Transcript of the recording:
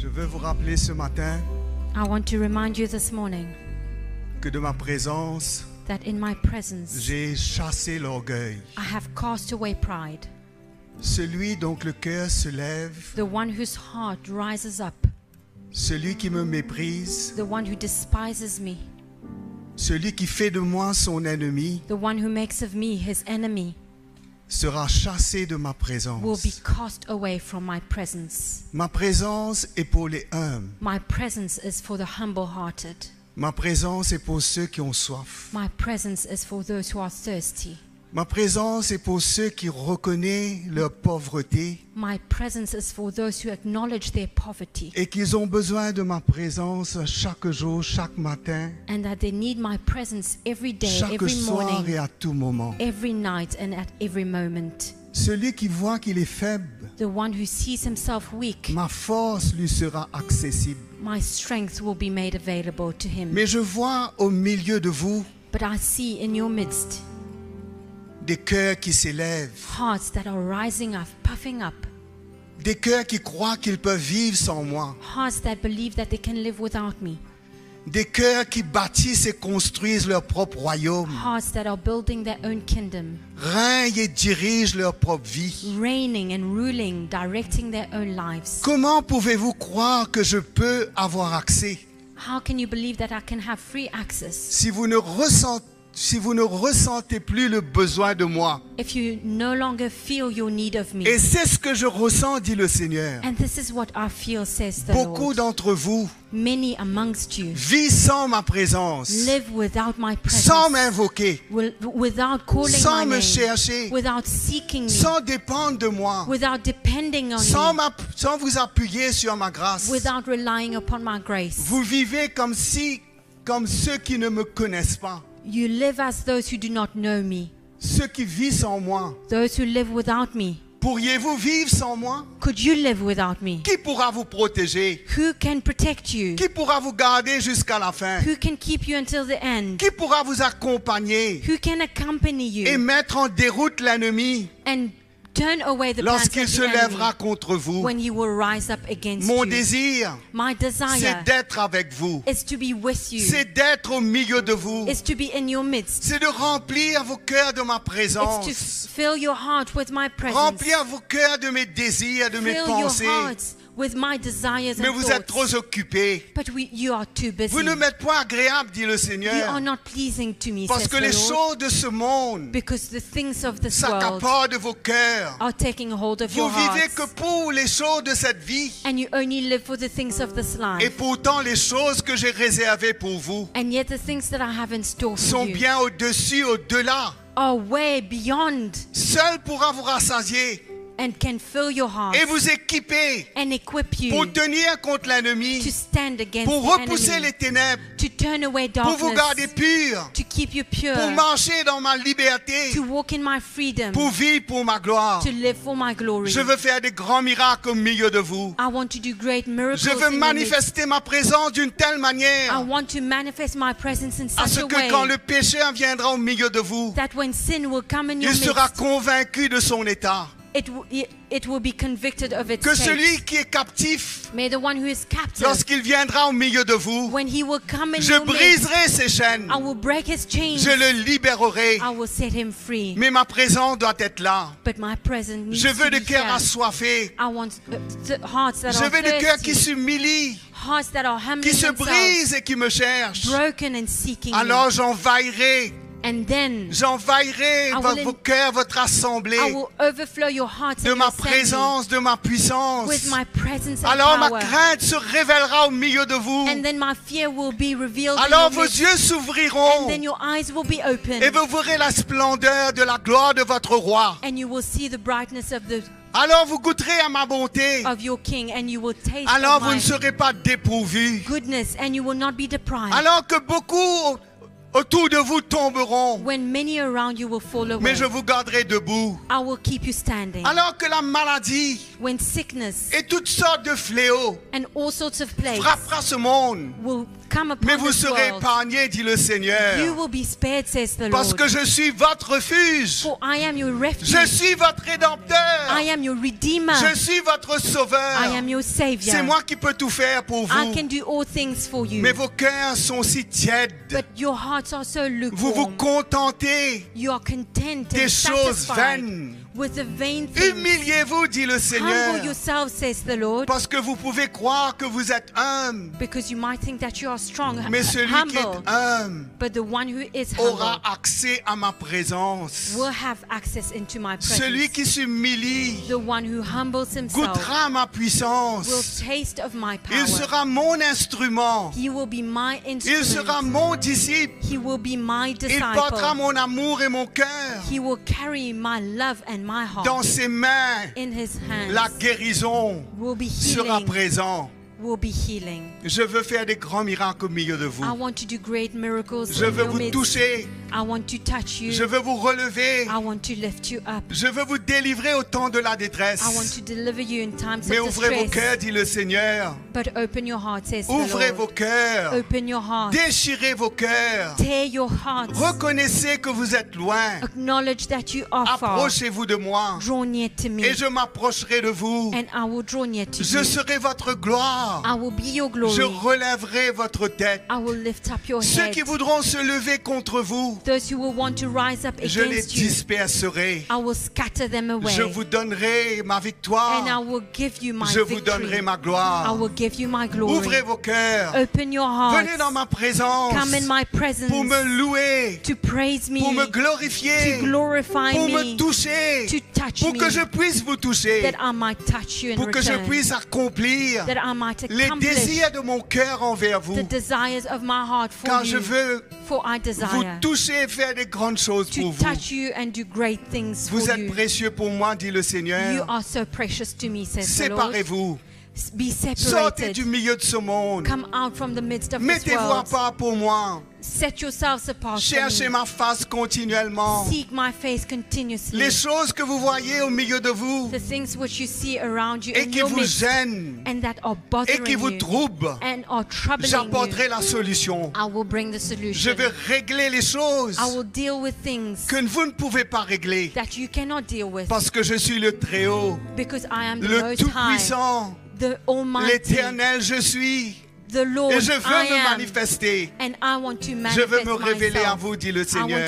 Je veux vous rappeler ce matin que de ma présence, j'ai chassé l'orgueil. Celui dont le cœur se lève, celui qui me méprise, celui qui fait de moi son ennemi, sera chassé de ma présence. Will be cast away from my presence. Ma présence est pour les humbles. My presence is for the humble-hearted. Ma présence est pour ceux qui ont soif. My presence is for those who are thirsty. Ma présence est pour ceux qui reconnaissent leur pauvreté. My presence is for those who acknowledge their poverty. Et qu'ils ont besoin de ma présence chaque jour, chaque matin. And that they need my presence every day, every morning. Chaque soir et à tout moment. Every night and at every moment. Celui qui voit qu'il est faible. The one who sees himself weak. Ma force lui sera accessible. My strength will be made available to him. Mais je vois au milieu de vous. But I see in your midst. Des cœurs qui s'élèvent, des cœurs qui croient qu'ils peuvent vivre sans moi, des cœurs qui bâtissent et construisent leur propre royaume, règnent et dirigent leur propre vie. Comment pouvez-vous croire que je peux avoir accès si vous ne ressentez plus le besoin de moi? If you no longer feel your need of me. Et c'est ce que je ressens, dit le Seigneur. And this is what I feel, says the Lord. Beaucoup d'entre vous vivent sans ma présence, live without my presence, sans m'invoquer, without calling sans me chercher, without seeking me, sans dépendre de moi, without depending on sans vous appuyer sur ma grâce, without relying upon my grace. Vous vivez comme ceux qui ne me connaissent pas. You live as those who do not know me. Ceux qui vivent sans moi. Those who live without me. Pourriez-vous vivre sans moi? Could you live without me? Qui pourra vous protéger? Who can protect you? Qui pourra vous garder jusqu'à la fin? Who can keep you until the end? Qui pourra vous accompagner? Who can accompany you? Et mettre en déroute l'ennemi? And turn away the plans of the enemy. Lorsqu'il se lèvera contre vous. When he will rise up against you. Mon désir, c'est d'être avec vous. Is to be with you. C'est d'être au milieu de vous. Is to be in your midst. C'est de remplir vos cœurs de ma présence. It's to fill your heart with my presence. Remplir vos cœurs de mes désirs, de mes pensées. Fill your hearts with my desires and thoughts. Mais vous êtes trop occupés. But you are too busy. Vous ne m'êtes pas agréable, dit le Seigneur. You are not pleasing to me, parce que les choses de ce monde s'accaparent de vos cœurs. Are taking hold of your hearts. Vous vivez que pour les choses de cette vie. And you only live for the things of this life. Et pourtant les choses que j'ai réservées pour vous. And yet the things that I have in store for you. Sont bien au-dessus, au-delà. Are way beyond. Seul pourra vous rassasier. And can fill your heart. Et vous équiper and equip you pour tenir contre l'ennemi, pour repousser les ténèbres, to turn away darkness, pour vous garder pur, to keep you pure, pour marcher dans ma liberté, to walk in my freedom, pour vivre pour ma gloire. To live for my glory. Je veux faire des grands miracles au milieu de vous. I want to do great miracles. Je veux manifester ma présence d'une telle manière I want to manifest my presence in such à ce que way, quand le péché viendra au milieu de vous, that when sin will come in your midst, il sera convaincu de son état. It will be convicted of its que state. Celui qui est captif, may the one who is captive, lorsqu'il viendra au milieu de vous, when he will come in je briserai ses chaînes, I will break his chains, je le libérerai, I will set him free. Mais ma présence doit être là. But my presence needs je veux des cœurs assoiffés, I want hearts that je are veux des cœurs qui s'humilient, hearts that are humble qui se brisent et qui me cherchent, broken and seeking alors j'envahirai. And then, j'envahirai vos cœurs, votre assemblée, I will overflow your hearts de ma présence, de ma puissance. With my presence and alors power. Ma crainte se révélera au milieu de vous. And then my fear will be revealed alors vos yeux s'ouvriront. And then your eyes will be opened. Et vous verrez la splendeur de la gloire de votre roi. And you will see the brightness of the alors vous goûterez à ma bonté. Alors vous ne serez pas dépourvus. Goodness, and you will not be deprived. Alors que beaucoup autour de vous tomberont, when many around you will fall away, mais je vous garderai debout. I will keep you standing. Alors que la maladie when sickness, et toutes sortes de fléaux and all sorts of plagues, frappera ce monde, will Mais vous serez épargnés, dit le Seigneur. Parce que je suis votre refuge. Je suis votre rédempteur. Je suis votre sauveur. C'est moi qui peux tout faire pour vous. Mais vos cœurs sont si tièdes. Vous vous contentez des choses vaines. Humiliez-vous, dit le Seigneur, parce que vous pouvez croire que vous êtes humble, mais celui qui est humble aura accès à ma présence. Celui qui s'humilie goûtera à ma puissance. Il sera mon instrument. Il sera mon disciple. Il portera mon amour et mon cœur. Dans ses mains, la guérison sera présente. Je veux faire des grands miracles au milieu de vous. Je veux vous toucher. Je veux vous relever. Je veux vous délivrer au temps de la détresse. Mais ouvrez vos cœurs, dit le Seigneur. Ouvrez vos cœurs. Déchirez vos cœurs. Reconnaissez que vous êtes loin. Approchez-vous de moi. Et je m'approcherai de vous. Je serai votre gloire. Je relèverai votre tête. Ceux qui voudront se lever contre vous, je les disperserai. Je vous donnerai ma victoire. Je vous donnerai ma gloire. Ouvrez vos cœurs. Venez dans ma présence pour me louer, pour me glorifier, pour me toucher, pour que je puisse vous toucher, pour que je puisse accomplir les désirs de mon cœur envers vous, car je veux vous toucher et faire des grandes choses pour vous. Vous êtes précieux pour moi, dit le Seigneur. Séparez-vous. Sortez du milieu de ce monde. Mettez-vous à part pour moi. Cherchez ma face continuellement. Les choses que vous voyez au milieu de vous et qui vous gênent et qui vous troublent, j'apporterai la solution. Je vais régler les choses que vous ne pouvez pas régler, parce que je suis le Très-Haut, le Tout-Puissant, l'Éternel je suis. The Lord, et je veux me manifester. Je veux me révéler à vous, dit le Seigneur.